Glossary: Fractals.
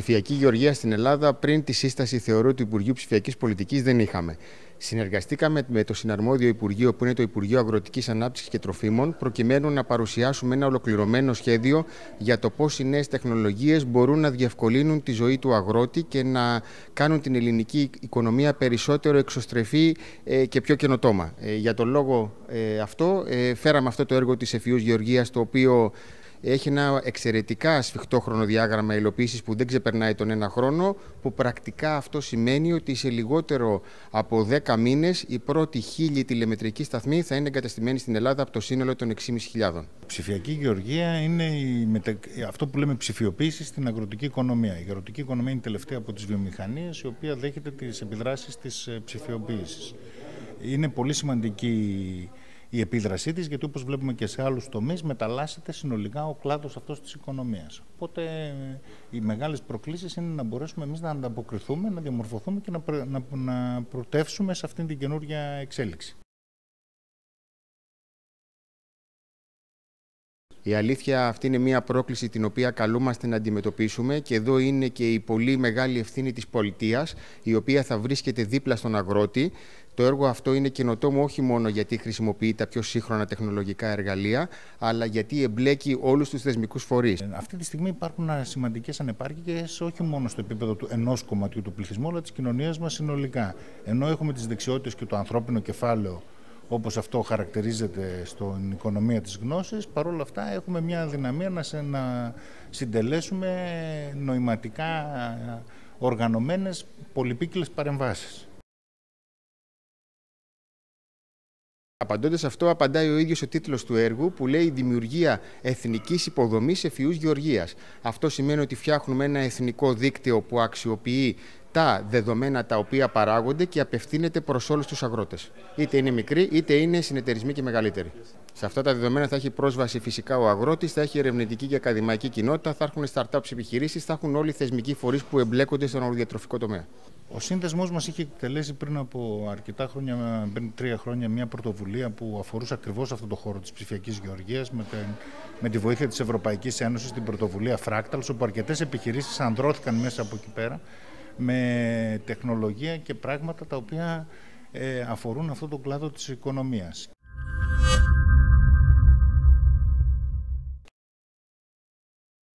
ψηφιακή γεωργία στην Ελλάδα πριν τη σύσταση θεωρώ του Υπουργείου Ψηφιακής Πολιτικής δεν είχαμε. Συνεργαστήκαμε με το συναρμόδιο Υπουργείο, που είναι το Υπουργείο Αγροτικής Ανάπτυξης και Τροφίμων, προκειμένου να παρουσιάσουμε ένα ολοκληρωμένο σχέδιο για το πώς οι νέες τεχνολογίες μπορούν να διευκολύνουν τη ζωή του αγρότη και να κάνουν την ελληνική οικονομία περισσότερο εξωστρεφή και πιο καινοτόμα. Για τον λόγο αυτό, φέραμε αυτό το έργο της Εφιούς Γεωργίας, το οποίο έχει ένα εξαιρετικά σφιχτό χρονοδιάγραμμα υλοποίησης που δεν ξεπερνάει τον ένα χρόνο, που πρακτικά αυτό σημαίνει ότι σε λιγότερο από 10 μήνες η πρώτη 1000 τηλεμετρική σταθμή θα είναι εγκαταστημένη στην Ελλάδα από το σύνολο των 6.500. Η ψηφιακή γεωργία είναι αυτό που λέμε ψηφιοποίηση στην αγροτική οικονομία. Η αγροτική οικονομία είναι η τελευταία από τις βιομηχανίες, η οποία δέχεται τις επιδράσεις της ψηφιοποίησης. Είναι πολύ σημαντική η επίδρασή της, γιατί όπως βλέπουμε και σε άλλους τομείς, μεταλλάσσεται συνολικά ο κλάδος αυτός της οικονομίας. Οπότε οι μεγάλες προκλήσεις είναι να μπορέσουμε εμείς να ανταποκριθούμε, να διαμορφωθούμε και να πρωτεύσουμε σε αυτήν την καινούργια εξέλιξη. Η αλήθεια, αυτή είναι μια πρόκληση την οποία καλούμαστε να αντιμετωπίσουμε, και εδώ είναι και η πολύ μεγάλη ευθύνη της πολιτείας, η οποία θα βρίσκεται δίπλα στον αγρότη. Το έργο αυτό είναι καινοτόμο όχι μόνο γιατί χρησιμοποιεί τα πιο σύγχρονα τεχνολογικά εργαλεία, αλλά γιατί εμπλέκει όλους τους θεσμικούς φορείς. Αυτή τη στιγμή υπάρχουν σημαντικές ανεπάρκειες όχι μόνο στο επίπεδο του ενός κομματιού του πληθυσμού, αλλά της κοινωνίας μας συνολικά. Ενώ έχουμε τις δεξιότητες και το ανθρώπινο κεφάλαιο, όπως αυτό χαρακτηρίζεται στην οικονομία της γνώσης, παρόλα αυτά έχουμε μια αδυναμία να συντελέσουμε νοηματικά οργανωμένες πολυποίκυλες παρεμβάσεις. Απαντώντας αυτό, απαντάει ο ίδιος ο τίτλος του έργου, που λέει «Δημιουργία εθνικής υποδομής εφιούς γεωργίας». Αυτό σημαίνει ότι φτιάχνουμε ένα εθνικό δίκτυο που αξιοποιεί τα δεδομένα τα οποία παράγονται και απευθύνεται προς όλους τους αγρότες. Είτε είναι μικροί, είτε είναι συνεταιρισμοί και μεγαλύτεροι. Σε αυτά τα δεδομένα θα έχει πρόσβαση φυσικά ο αγρότης, θα έχει ερευνητική και ακαδημαϊκή κοινότητα, θα έχουν startups επιχειρήσεις, θα έχουν όλοι οι θεσμικοί φορείς που εμπλέκονται στον αγροδιατροφικό τομέα. Ο σύνδεσμός μας είχε εκτελέσει πριν από αρκετά χρόνια, πριν 3 χρόνια, μια πρωτοβουλία που αφορούσε ακριβώς αυτόν τον χώρο της ψηφιακής γεωργίας, με τη βοήθεια της Ευρωπαϊκής Ένωσης, την πρωτοβουλία Fractals, όπου αρκετές επιχειρήσεις ανδρώθηκαν μέσα από εκεί πέρα, με τεχνολογία και πράγματα τα οποία αφορούν αυτόν τον κλάδο της οικονομίας.